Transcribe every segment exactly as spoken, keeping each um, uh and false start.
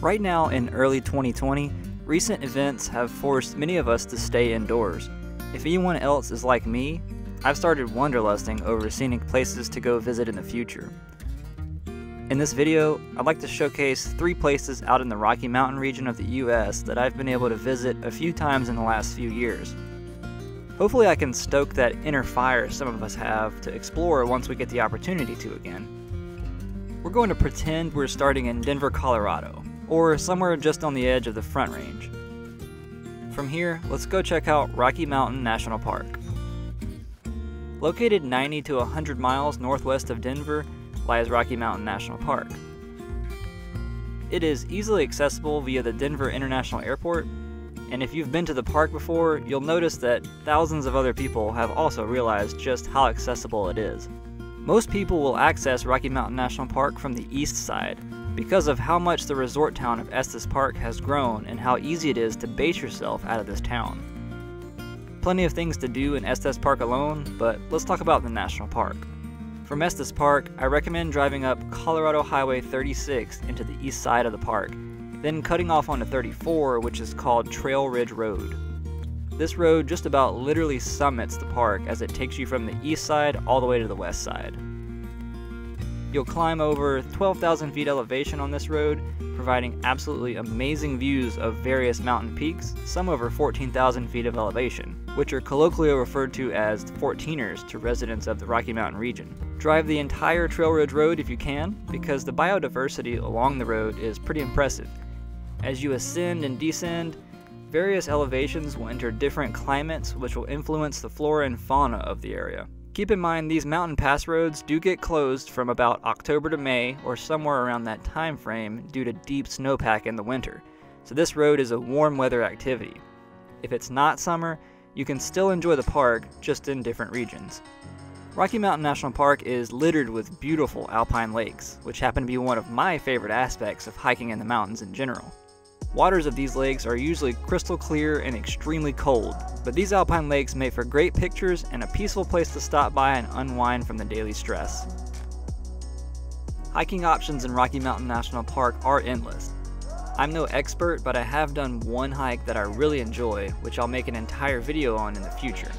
Right now in early twenty twenty, recent events have forced many of us to stay indoors. If anyone else is like me, I've started wanderlusting over scenic places to go visit in the future. In this video, I'd like to showcase three places out in the Rocky Mountain region of the U S that I've been able to visit a few times in the last few years. Hopefully I can stoke that inner fire some of us have to explore once we get the opportunity to again. We're going to pretend we're starting in Denver, Colorado, or somewhere just on the edge of the Front Range. From here, let's go check out Rocky Mountain National Park. Located ninety to one hundred miles northwest of Denver, lies Rocky Mountain National Park. It is easily accessible via the Denver International Airport, and if you've been to the park before, you'll notice that thousands of other people have also realized just how accessible it is. Most people will access Rocky Mountain National Park from the east side because of how much the resort town of Estes Park has grown and how easy it is to base yourself out of this town. Plenty of things to do in Estes Park alone, but let's talk about the national park. From Estes Park, I recommend driving up Colorado Highway thirty-six into the east side of the park, then cutting off onto thirty-four, which is called Trail Ridge Road. This road just about literally summits the park as it takes you from the east side all the way to the west side. You'll climb over twelve thousand feet elevation on this road, providing absolutely amazing views of various mountain peaks, some over fourteen thousand feet of elevation, which are colloquially referred to as fourteeners to residents of the Rocky Mountain region. Drive the entire Trail Ridge Road if you can, because the biodiversity along the road is pretty impressive. As you ascend and descend, various elevations will enter different climates which will influence the flora and fauna of the area. Keep in mind these mountain pass roads do get closed from about October to May or somewhere around that time frame due to deep snowpack in the winter, so this road is a warm weather activity. If it's not summer, you can still enjoy the park, just in different regions. Rocky Mountain National Park is littered with beautiful alpine lakes, which happen to be one of my favorite aspects of hiking in the mountains in general. Waters of these lakes are usually crystal clear and extremely cold, but these alpine lakes make for great pictures and a peaceful place to stop by and unwind from the daily stress. Hiking options in Rocky Mountain National Park are endless. I'm no expert, but I have done one hike that I really enjoy, which I'll make an entire video on in the future.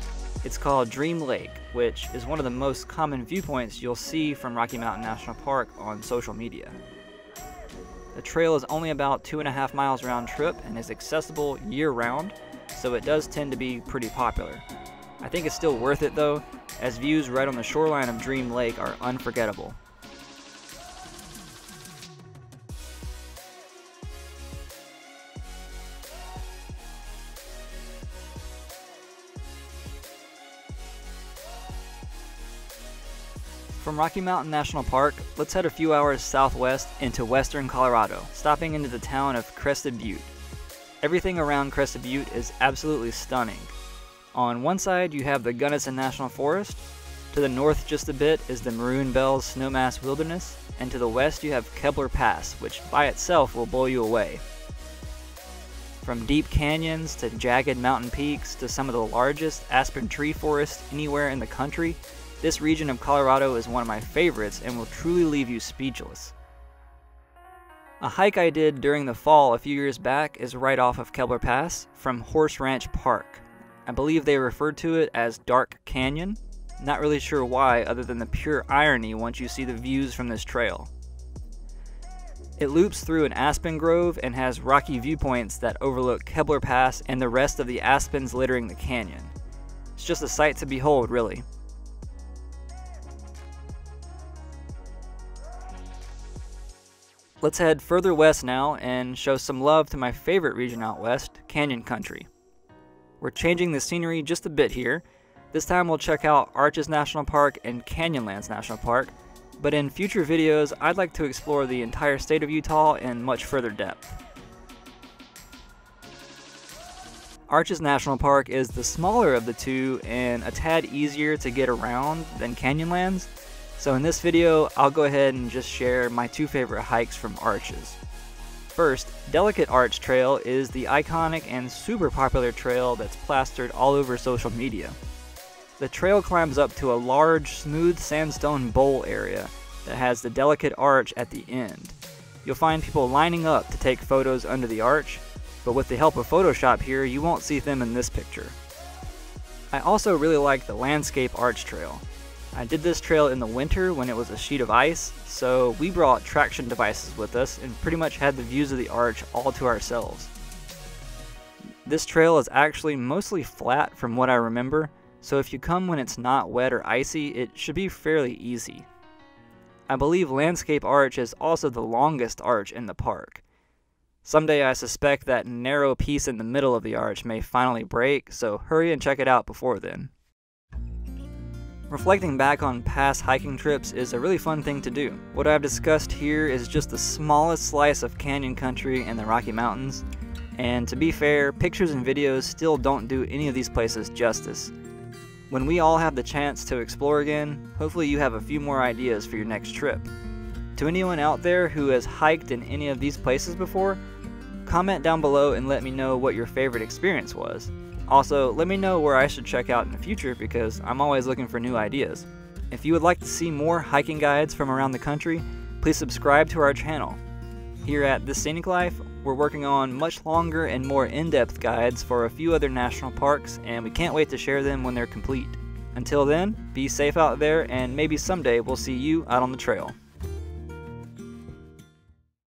It's called Dream Lake, which is one of the most common viewpoints you'll see from Rocky Mountain National Park on social media. The trail is only about two and a half miles round trip and is accessible year-round, so it does tend to be pretty popular. I think it's still worth it though, as views right on the shoreline of Dream Lake are unforgettable. From Rocky Mountain National Park, let's head a few hours southwest into western Colorado, stopping into the town of Crested Butte. Everything around Crested Butte is absolutely stunning. On one side you have the Gunnison National Forest, to the north just a bit is the Maroon Bells Snowmass Wilderness, and to the west you have Kebler Pass, which by itself will blow you away. From deep canyons to jagged mountain peaks to some of the largest aspen tree forests anywhere in the country, this region of Colorado is one of my favorites and will truly leave you speechless. A hike I did during the fall a few years back is right off of Kebler Pass from Horse Ranch Park. I believe they referred to it as Dark Canyon. Not really sure why, other than the pure irony once you see the views from this trail. It loops through an aspen grove and has rocky viewpoints that overlook Kebler Pass and the rest of the aspens littering the canyon. It's just a sight to behold, really. Let's head further west now and show some love to my favorite region out west, Canyon Country. We're changing the scenery just a bit here. This time we'll check out Arches National Park and Canyonlands National Park, but in future videos I'd like to explore the entire state of Utah in much further depth. Arches National Park is the smaller of the two and a tad easier to get around than Canyonlands. So in this video, I'll go ahead and just share my two favorite hikes from Arches. First, Delicate Arch Trail is the iconic and super popular trail that's plastered all over social media. The trail climbs up to a large, smooth sandstone bowl area that has the delicate arch at the end. you'll find people lining up to take photos under the arch, but with the help of Photoshop here, you won't see them in this picture. I also really like the Landscape Arch Trail. I did this trail in the winter when it was a sheet of ice, so we brought traction devices with us and pretty much had the views of the arch all to ourselves. This trail is actually mostly flat from what I remember, so if you come when it's not wet or icy, it should be fairly easy. I believe Landscape Arch is also the longest arch in the park. Someday I suspect that narrow piece in the middle of the arch may finally break, so hurry and check it out before then. Reflecting back on past hiking trips is a really fun thing to do. What I've discussed here is just the smallest slice of canyon country in the Rocky Mountains, and to be fair, pictures and videos still don't do any of these places justice. When we all have the chance to explore again, hopefully you have a few more ideas for your next trip. To anyone out there who has hiked in any of these places before, comment down below and let me know what your favorite experience was. Also, let me know where I should check out in the future because I'm always looking for new ideas. If you would like to see more hiking guides from around the country, please subscribe to our channel. Here at This Scenic Life, we're working on much longer and more in-depth guides for a few other national parks, and we can't wait to share them when they're complete. Until then, be safe out there, and maybe someday we'll see you out on the trail.